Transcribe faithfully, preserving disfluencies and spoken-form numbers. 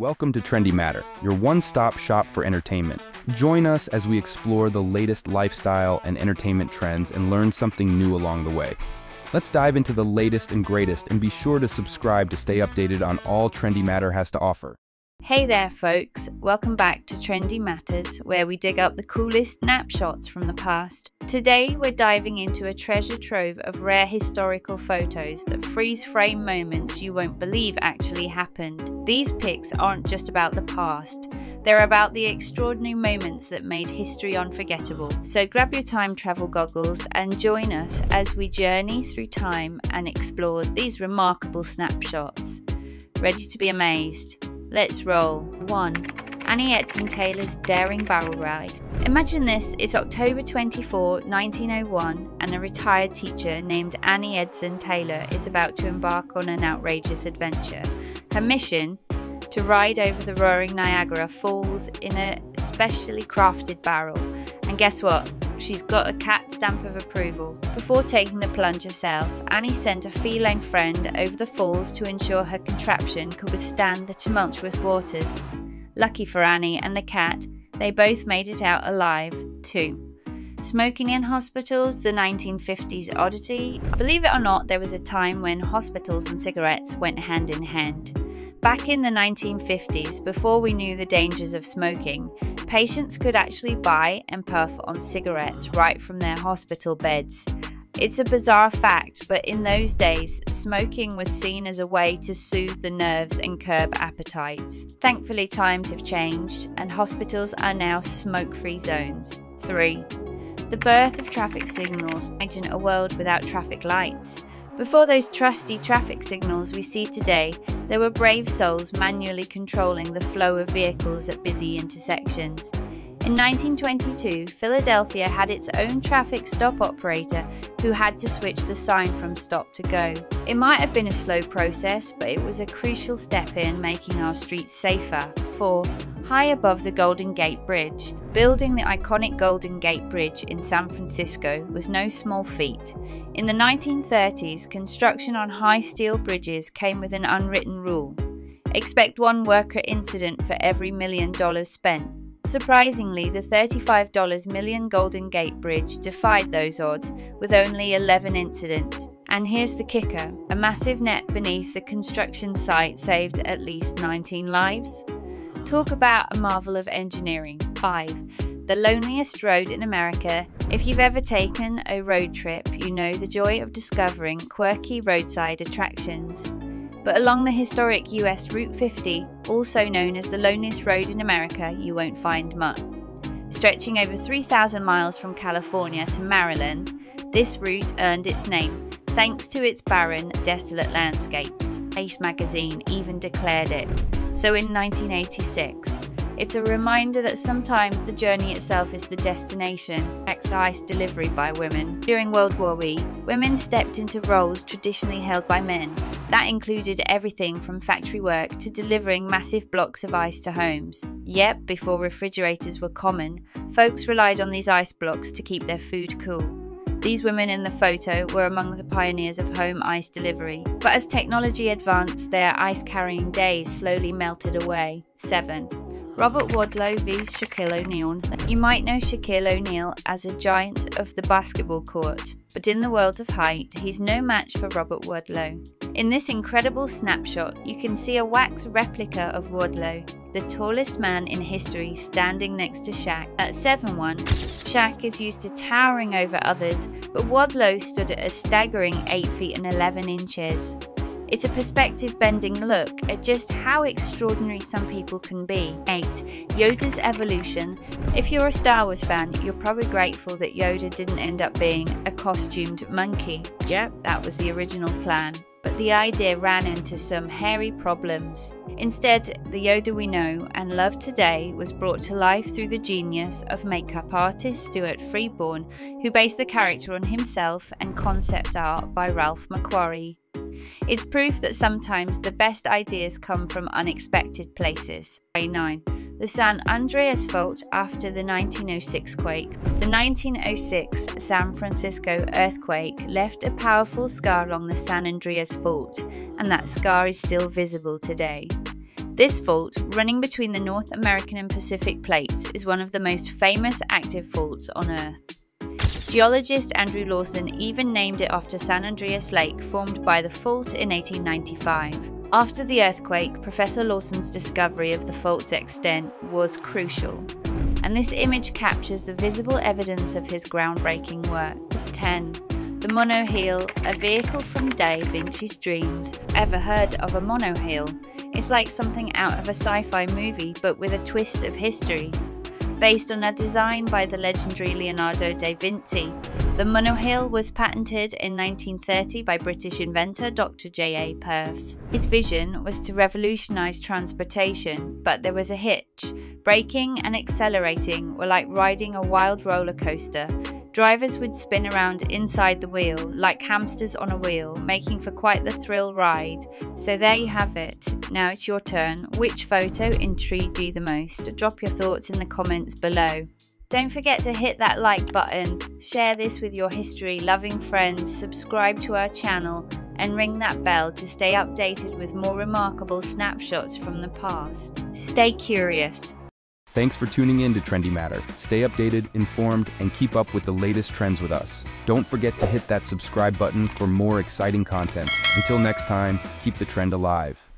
Welcome to Trendy Matter, your one-stop shop for entertainment. Join us as we explore the latest lifestyle and entertainment trends and learn something new along the way. Let's dive into the latest and greatest, and be sure to subscribe to stay updated on all Trendy Matter has to offer. Hey there folks, welcome back to Trendy Matters, where we dig up the coolest snapshots from the past. Today we're diving into a treasure trove of rare historical photos that freeze frame moments you won't believe actually happened. These pics aren't just about the past, they're about the extraordinary moments that made history unforgettable. So grab your time travel goggles and join us as we journey through time and explore these remarkable snapshots. Ready to be amazed? Let's roll. One. Annie Edson Taylor's daring barrel ride. Imagine this, it's October twenty-fourth, nineteen oh one, and a retired teacher named Annie Edson Taylor is about to embark on an outrageous adventure. Her mission? To ride over the roaring Niagara Falls in a specially crafted barrel. And guess what? She's got a cat stamp of approval. Before taking the plunge herself, Annie sent a feline friend over the falls to ensure her contraption could withstand the tumultuous waters. Lucky for Annie and the cat, they both made it out alive, too. Smoking in hospitals, the nineteen fifties oddity. Believe it or not, there was a time when hospitals and cigarettes went hand in hand. Back in the nineteen fifties, before we knew the dangers of smoking, patients could actually buy and puff on cigarettes right from their hospital beds. It's a bizarre fact, but in those days, smoking was seen as a way to soothe the nerves and curb appetites. Thankfully, times have changed, and hospitals are now smoke-free zones. Three. The birth of traffic signals. Imagine a world without traffic lights. Before those trusty traffic signals we see today, there were brave souls manually controlling the flow of vehicles at busy intersections. In nineteen twenty-two, Philadelphia had its own traffic stop operator who had to switch the sign from stop to go. It might have been a slow process, but it was a crucial step in making our streets safer. Four. High above the Golden Gate Bridge. Building the iconic Golden Gate Bridge in San Francisco was no small feat. In the nineteen thirties, construction on high steel bridges came with an unwritten rule. Expect one worker incident for every million dollars spent. Surprisingly, the thirty-five million dollar Golden Gate Bridge defied those odds with only eleven incidents. And here's the kicker, a massive net beneath the construction site saved at least nineteen lives. Talk about a marvel of engineering. Five. The loneliest road in America. If you've ever taken a road trip, you know the joy of discovering quirky roadside attractions. But along the historic U S Route fifty, also known as the loneliest road in America, you won't find much. Stretching over three thousand miles from California to Maryland, this route earned its name, thanks to its barren, desolate landscapes. Ace magazine even declared it. So in nineteen eighty-six, it's a reminder that sometimes the journey itself is the destination. Excise delivery by women. During World War Two, women stepped into roles traditionally held by men. That included everything from factory work to delivering massive blocks of ice to homes. Yep, before refrigerators were common, folks relied on these ice blocks to keep their food cool. These women in the photo were among the pioneers of home ice delivery. But as technology advanced, their ice-carrying days slowly melted away. Seven. Robert Wadlow versus Shaquille O'Neal. You might know Shaquille O'Neal as a giant of the basketball court, but in the world of height, he's no match for Robert Wadlow. In this incredible snapshot, you can see a wax replica of Wadlow, the tallest man in history, standing next to Shaq. At seven one, Shaq is used to towering over others, but Wadlow stood at a staggering eight feet and eleven inches. It's a perspective-bending look at just how extraordinary some people can be. Eight. Yoda's evolution. If you're a Star Wars fan, you're probably grateful that Yoda didn't end up being a costumed monkey. Yep, that was the original plan. But the idea ran into some hairy problems. Instead, the Yoda we know and love today was brought to life through the genius of makeup artist Stuart Freeborn, who based the character on himself, and concept art by Ralph McQuarrie. It's proof that sometimes the best ideas come from unexpected places. Nine. The San Andreas Fault after the nineteen oh six quake. The nineteen oh six San Francisco earthquake left a powerful scar along the San Andreas Fault, and that scar is still visible today. This fault, running between the North American and Pacific plates, is one of the most famous active faults on Earth. Geologist Andrew Lawson even named it after San Andreas Lake, formed by the fault in eighteen ninety-five. After the earthquake, Professor Lawson's discovery of the fault's extent was crucial, and this image captures the visible evidence of his groundbreaking work. ten. The Monowheel, a vehicle from Da Vinci's dreams. Ever heard of a monoheel? It's like something out of a sci-fi movie, but with a twist of history. Based on a design by the legendary Leonardo da Vinci, the monoheel was patented in nineteen thirty by British inventor Doctor J A Perth. His vision was to revolutionise transportation, but there was a hitch. Braking and accelerating were like riding a wild roller coaster. Drivers would spin around inside the wheel, like hamsters on a wheel, making for quite the thrill ride. So there you have it. Now it's your turn. Which photo intrigued you the most? Drop your thoughts in the comments below. Don't forget to hit that like button, share this with your history-loving friends, subscribe to our channel, and ring that bell to stay updated with more remarkable snapshots from the past. Stay curious. Thanks for tuning in to Trendy Matter. Stay updated, informed, and keep up with the latest trends with us. Don't forget to hit that subscribe button for more exciting content. Until next time, keep the trend alive.